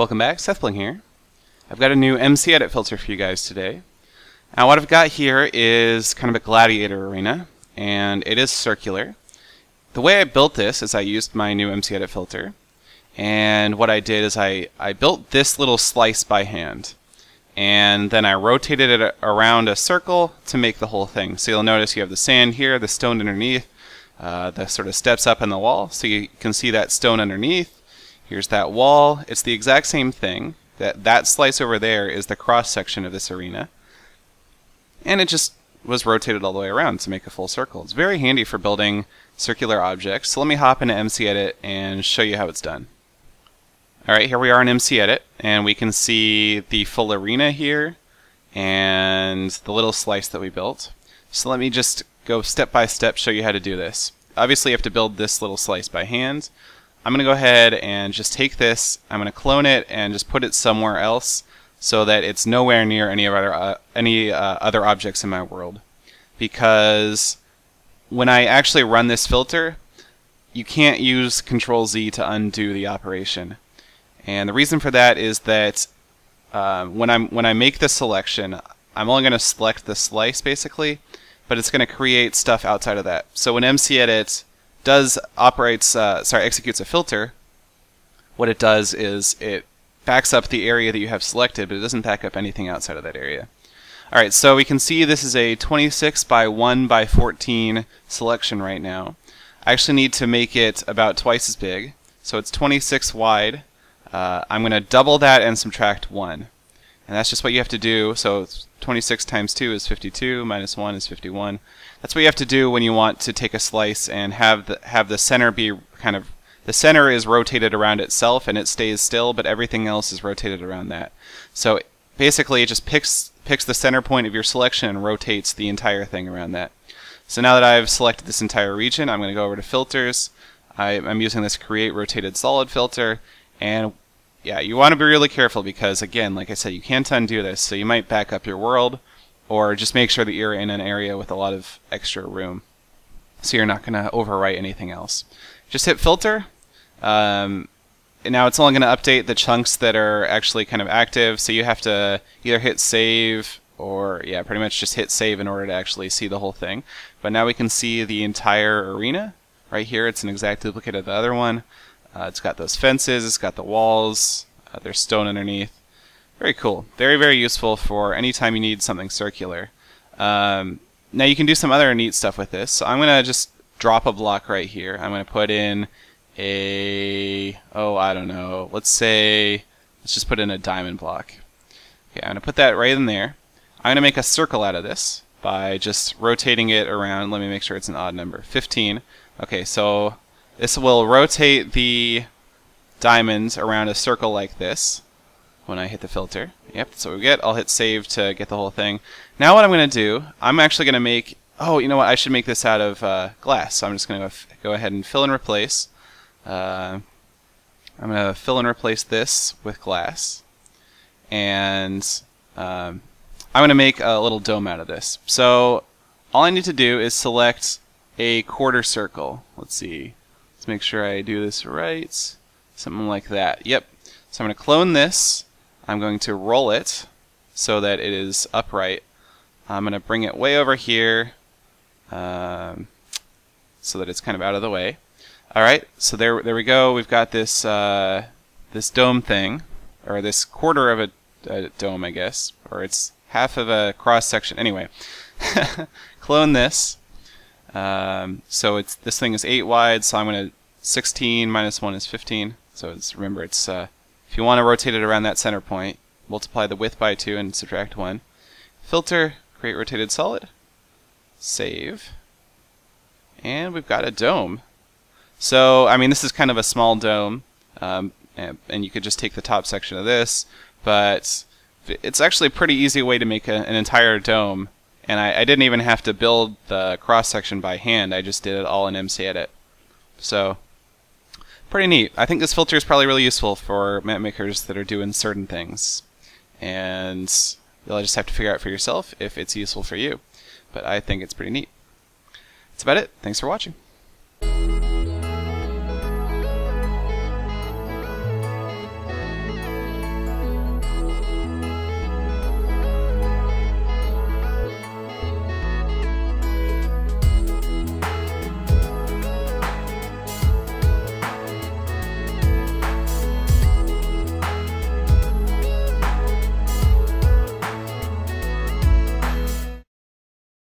Welcome back, SethBling here. I've got a new MCEdit filter for you guys today. Now what I've got here is kind of a gladiator arena, and it is circular. The way I built this is I used my new MCEdit filter, and what I did is I built this little slice by hand, and then I rotated it around a circle to make the whole thing. So you'll notice you have the sand here, the stone underneath, the sort of steps up in the wall, so you can see that stone underneath. Here's that wall. It's the exact same thing. That slice over there is the cross section of this arena. And it just was rotated all the way around to make a full circle. It's very handy for building circular objects. So let me hop into MCEdit and show you how it's done. Alright, here we are in MCEdit, and we can see the full arena here and the little slice that we built. So let me just go step by step, show you how to do this. Obviously you have to build this little slice by hand. I'm going to go ahead and just take this, I'm going to clone it and just put it somewhere else so that it's nowhere near any other, objects in my world. Because when I actually run this filter, you can't use Control-Z to undo the operation. And the reason for that is that when I make the selection, I'm only going to select the slice basically, but it's going to create stuff outside of that. So when MCEdit executes a filter, what it does is it backs up the area that you have selected, but it doesn't back up anything outside of that area. Alright, so we can see this is a 26 by 1 by 14 selection right now. I actually need to make it about twice as big, so it's 26 wide. I'm going to double that and subtract 1. And that's just what you have to do, so 26 times 2 is 52, minus 1 is 51. That's what you have to do when you want to take a slice and have the center be kind of... The center is rotated around itself and it stays still, but everything else is rotated around that. So basically it just picks the center point of your selection and rotates the entire thing around that. So now that I've selected this entire region, I'm going to go over to Filters. I'm using this CreateRotatedSolid filter, and yeah, you want to be really careful because, again, like I said, you can't undo this, so you might back up your world or just make sure that you're in an area with a lot of extra room so you're not going to overwrite anything else. Just hit Filter. And now it's only going to update the chunks that are actually kind of active, so you have to either hit Save or, yeah, pretty much just hit Save in order to actually see the whole thing. But now we can see the entire arena. Right here, it's an exact duplicate of the other one. It's got those fences, it's got the walls, there's stone underneath. Very cool. Very, very useful for any time you need something circular. Now you can do some other neat stuff with this. So I'm going to just drop a block right here. I'm going to put in a... oh, I don't know. Let's say... let's just put in a diamond block. Okay, I'm going to put that right in there. I'm going to make a circle out of this by just rotating it around. Let me make sure it's an odd number. 15. Okay, so... this will rotate the diamonds around a circle like this when I hit the filter. Yep, that's what we get. I'll hit Save to get the whole thing. Now what I'm going to do, I'm actually going to make... oh, you know what? I should make this out of glass. So I'm just going to go ahead and fill and replace. I'm going to fill and replace this with glass. And I'm going to make a little dome out of this. So all I need to do is select a quarter circle. Let's see. Let's make sure I do this right. Something like that. Yep. So I'm going to clone this. I'm going to roll it so that it is upright. I'm going to bring it way over here so that it's kind of out of the way. All right. So there we go. We've got this this dome thing, or this quarter of a dome, I guess, or it's half of a cross section. Anyway, clone this. So it's, this thing is 8 wide, so I'm going to 16 minus 1 is 15. So it's, remember, it's if you want to rotate it around that center point, multiply the width by 2 and subtract 1. Filter, create rotated solid, save, and we've got a dome. So I mean, this is kind of a small dome, and you could just take the top section of this, but it's actually a pretty easy way to make an entire dome. And I didn't even have to build the cross-section by hand. I just did it all in MCEdit. So, pretty neat. I think this filter is probably really useful for map makers that are doing certain things. And you'll just have to figure out for yourself if it's useful for you. But I think it's pretty neat. That's about it. Thanks for watching.